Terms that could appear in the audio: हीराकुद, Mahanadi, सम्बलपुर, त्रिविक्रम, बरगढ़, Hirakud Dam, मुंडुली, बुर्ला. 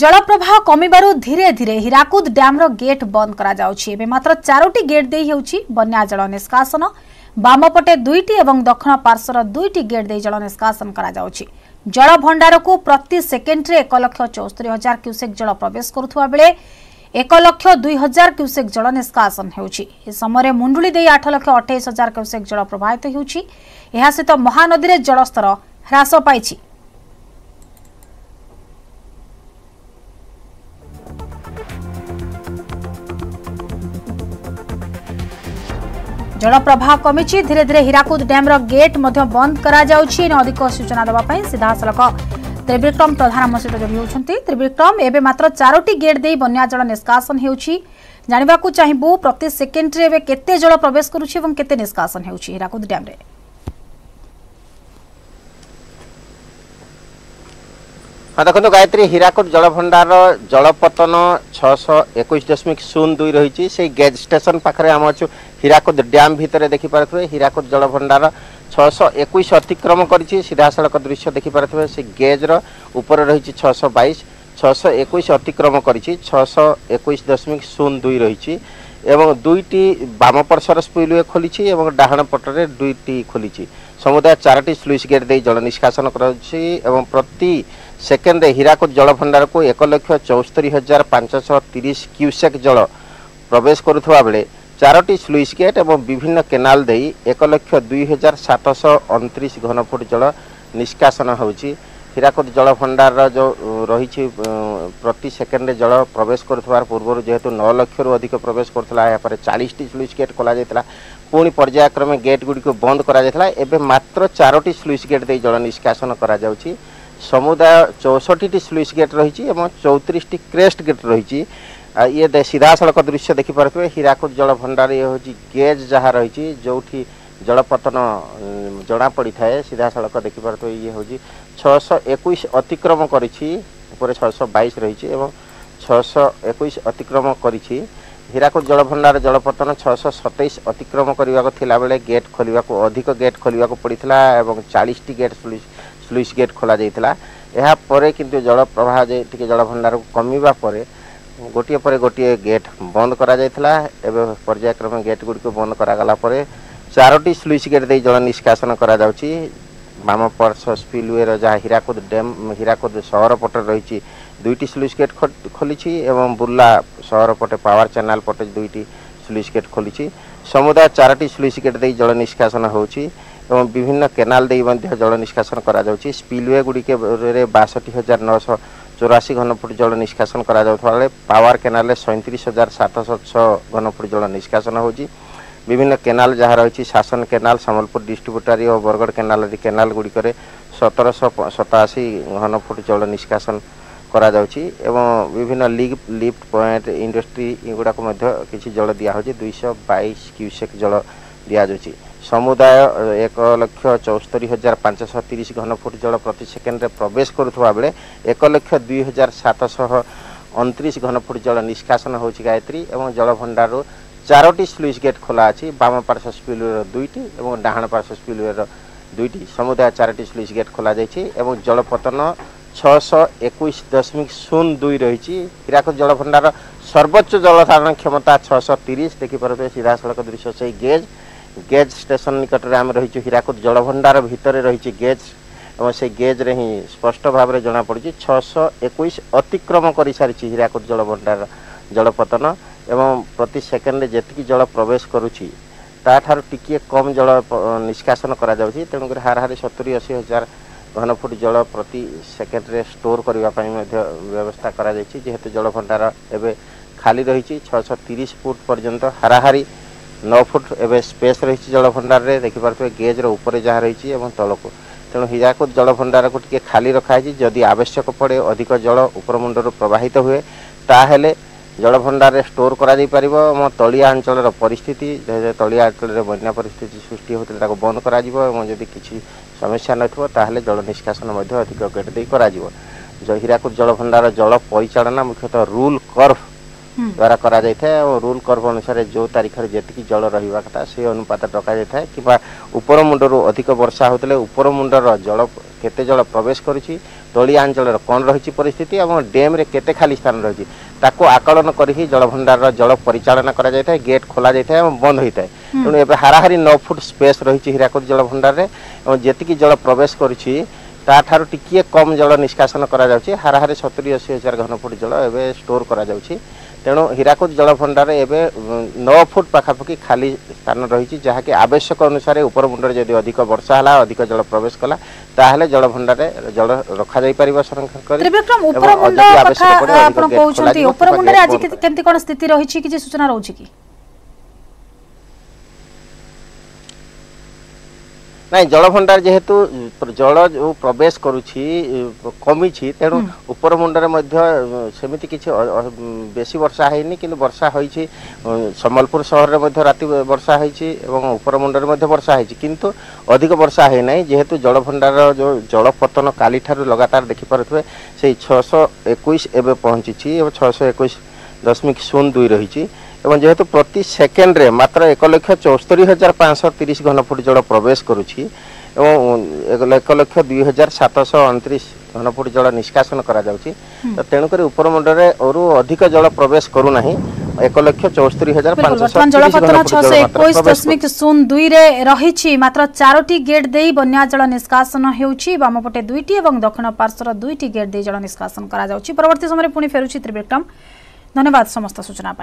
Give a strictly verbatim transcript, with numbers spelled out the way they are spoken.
जलप्रवाह कमिबारु धीरे धीरे हीराकुद डैम रो गेट बंद करा जाउछि। एबे मात्र चारोटी गेट देई हेउछि बन्या जल निष्कासन। बामपटे दुईटी एवं दक्षिण पार्श्वर दुईटी गेट देई जल निष्कासन करा जाउछि। जल भंडार को प्रति सेकेंड रे एक लक्ष चौस्तरी हजार क्यूसेक जल प्रवेश करुवा बेले एक लक्ष दुई हजार क्यूसेक जल निष्कासन होउछि। ए समय मुंडुली देई आठ लक्ष अठाईस हजार क्यूसेक जल प्रवाहित होउछि। एहा सहित महानदी रे जलस्तर ह्रास पाइछि। जल प्रवाह कमी धीरे धीरे हीराकुद डैम रो गेट मध्य बंद करा जाउछि। अधिक सूचना दवाई सीधासलख त्रिविक्रम प्रधानमंत्री सहित जोड़ी होती। त्रिविक्रम एबे मात्र चारोटी गेट दे बन्या जल निष्कासन होउछि। जानिबाकू चाहिबु प्रति सेकेंड रे एबे केते जल प्रवेश करूछि एवं केते निष्कासन होउछि हीराकुद डैम रे। हाँ देखो गायत्री हीराकुद जलभंडार जलपतन छह सौ इक्कीस दशमलव शून्य दो रही से गेज स्टेशन पाखे आम अच्छे हीराकुद डैम भितर देखिपे हीराकुद जलभंडार छह सौ इक्कीस अतिक्रम कर सीधासलख दृश्य देखिपे से गेज्र ऊपर रही छह सौ बाईस छह सौ इक्कीस अतिक्रम कर छह सौ इक्कीस दशमलव शून्य दो रही एवं दुईटी बाम पार्श्वर स्पिलवे खोली और डाहाण पटरे दुईटी खोली समुदाय चारोटी स्लुइस गेट दे जल निष्कासन एवं प्रति सेकेंड हीराकुद जलभंडार को एक लक्ष चौस्तरी हजार पांचश तीस क्यूसेक जल प्रवेश करुवा बेले चारोटी स्लुइस गेट और विभिन्न केनाल दे एक लक्ष दुई हजार सातश अणतीस घनफुट जल निष्कासन होउछि। हीराकुद जलभंडार जो रही प्रति सेकेंड जल प्रवेश करुवार पूर्व जेहेतु नौ लक्ष रु अधिक प्रवेश करथला यापर चालीस टी स्लुइस गेट खोल जाता पुणी पर्यायक्रमे गेट गुडी को बंद करा जाता एबे मात्र चारोटी स्लुइस गेट दे जल निष्कासन करा जाउछि। समुदाय चौसठी स्लुइस गेट रही चौतीस क्रेस्ट गेट रही ये सीधासलख दृश्य देखिपे हीराकुद जलभंडार ये हूँ गेज जहाँ रही जो जलपतन जना पड़ी थाए सीधासलख देखिपे ये हूँ छह सौ इक्कीस अतिक्रम कर छह सौ बाईस रही छह सौ इक्कीस अतिक्रम कर हीराकुद जलभंडार जलपतन छह सौ सत्ताईस अतिक्रम करने बेले गेट खोल अधिक गेट खोल पड़ता और चालीस गेट स्लुइस गेट खोल जाता यापर किंतु जल प्रवाह टी जलभंडार को कमीबा पर गोटे पर गोटे गेट बंद करा जाता एवं पर्यायक्रमे गेट गुडी बंद कराला चारोटी स्लुइस गेट दे जल निष्कासन करा जाउछि। बाम पार्श्व स्पिलवे जहाँ हीराकुद डैम हीराकुद शहर पटे रही दुईटी स्लुइस गेट खोली एवं बुर्ला शहर पटे पावर चैनल पटे दुईटी स्लुइस गेट खोली समुदाय चारोटी स्लुइस गेट दे जल निष्कासन होउछि एवं विभिन्न केनाल दे जल निष्कासन करा जाउछि। स्पिलवे गुड़िके बासठी हजार नौश चौरासी घनफुट जल निष्कासन करा जाउथवा बेले पावर केनाल सैंतीस हजार सातश छः घनफुट जल निष्कासन होउछि। विभिन्न केनाल जहाँ रही शासन केनाल सम्बलपुर डिस्ट्रीब्यूटरी और बरगढ़ केनाल आदि केनाल गुड़िक सतरश सताशी घनफुट जल निष्कासन करा जाउछि एवं विभिन्न लीग लिफ्ट पॉइंट इंडस्ट्री एगुड़ाक किसी जल दिया होछि। दो सौ बाईस क्यूसेक जल दिया जाउछि। समुदाय एक लक्ष चौस्तरी हजार पांचश तीस घनफुट जल प्रति सेकेंड प्रवेश करुवा बेले एक लक्ष दुई हजार सातश अणतीस घनफुट जल निष्कासन होउछि। गायत्री एवं जलभंडार चारोटी स्लुइस गेट खोला अच्छी बाम पार्श्व स्पिलवे दुईटी और डाहाण पार्श्व स्पिलवे दुईटी समुदाय चारोटी स्लुइस गेट खोल जाइए एवं जलपतन छह सौ इक्कीस दशमलव शून्य दो रही। हीराकुद जलभंडार सर्वोच्च जलधारण क्षमता छह सौ तीस देखिपे सीधासलख दृश्य से गेज गेज स्टेशन निकट में आम रही हीराकुद जलभंडार भितर रही गेज और से गेज रे ही स्पष्ट भाव में जनापड़ी छह सौ इक्कीस अतिक्रम कर सारी हीराकुद जलभंडार जलपतन एवं प्रति सेकेंड जी जल प्रवेश करुच्ची टिके कम जल निष्कासन करा जाउछि। तेणुकर हार हार सत्तरी अशी हजार घनफुट जल प्रति सेकेंड रे स्टोर करने व्यवस्था करा जाइछि। जेहेतु जलभंडार एवं खाली रही छह सौ तीस फुट पर्यंत हाराहारी नौ फुट एवं स्पेस रही जलभंडार रे देखिपे गेज्र ऊपर जहाँ रही तलको तेणु हीराकुद जलभंडार को टिके खाली रखाई जदि आवश्यक पड़े अधिक जल उपर मुंडर प्रवाहित हुए ताहेले जलभंडार स्टोर कर तलिया अंचल परिस्थिति तलिया अंचल बन्या परिस्थिति सृष्टि होता बंद कर किसी समस्या नाहले जल निष्कासन अधिक गेट दे हीराकुद जलभंडार जल परिचालना मुख्यतः रूल कर्व द्वारा करा जाय था और रूल कर्व अनुसार जो तारीख रे जति जल रहिबा कथा से अनुपात रखा जाय था किबा उपर मुंडरो अधिक वर्षा होतले उपर मुंडर जल केते जल प्रवेश करिछि तलिया अंचल कोन रहिछि परिस्थिति एवं डैम रे केते खाली स्थान रहिछि ताको आकलन करिहि जल भंडार जल परिचालन करा जाय था गेट खोला जाय था एवं बंद होय था तेणु एबे हाराहारी नौ फुट स्पेस रहिछि हीराकुद जल भंडार रे एवं जति जल प्रवेश करिछि ताठारु टिकिए कम जल निष्कासन करा जाउछि हाराहारी सत्तरी अस्सी हजार घनफुट जल एबे स्टोर करा जाउछि तेणु हीराकुद जल भंडार एवं नौ फुट पाखापाखि खाली स्थान रही जहाँकि आवश्यक अनुसार उपर मुंडर जदि अधिक वर्षा है अधिक जल प्रवेश कला ताहले जल भंडार जल रखा जाई परिबा संरक्षण करी त्रिविक्रम उपर मुंडर कथा आपण कहउछंती उपर मुंडर आज केंती कोन स्थिति रही छि कि सूचना रहउछि कि ना जल भंडार जेहेतु जल जो प्रवेश करुच्छी कमी तेणु उपर मुंडर सेमती किसी बेसी वर्षा है कि वर्षा होई सम्बलपुर सहर में राति वर्षा एवं उपर मुंडर वर्षा होती किंतु अधिक वर्षा है ना जेहेतु जल भंडार जो जल पतन काली ठारू लगातार देखिपे से छःशह एकुश एवं पहुँची छःशह एकुश दशमिक शून्य दुई रही एवं जेहेतु प्रति सेकेंड रे मात्र एक लक्ष चौस्तरी हजार पाँच सौ तीस घनफुट जल प्रवेश करुच्छी एवं एक लक्ष दुई हजार सातश अणतीस घनफुट जल निष्कासन करा जाउची तो तेणुक उपर मुंडर और अधिक जल प्रवेश करूना एक लक्ष चौस्तरी हजार पाँच सौ दुई रही मात्र चारोटी गेट दे बन्या जल निष्कासन होउची बामपटे दुईटी और दक्षिण पार्श्वर दुईटी गेट दे जल निष्कासन करा जाउची परवर्ती समय पुणी फेरुची त्रिविक्रम धन्यवाद समस्त सूचना।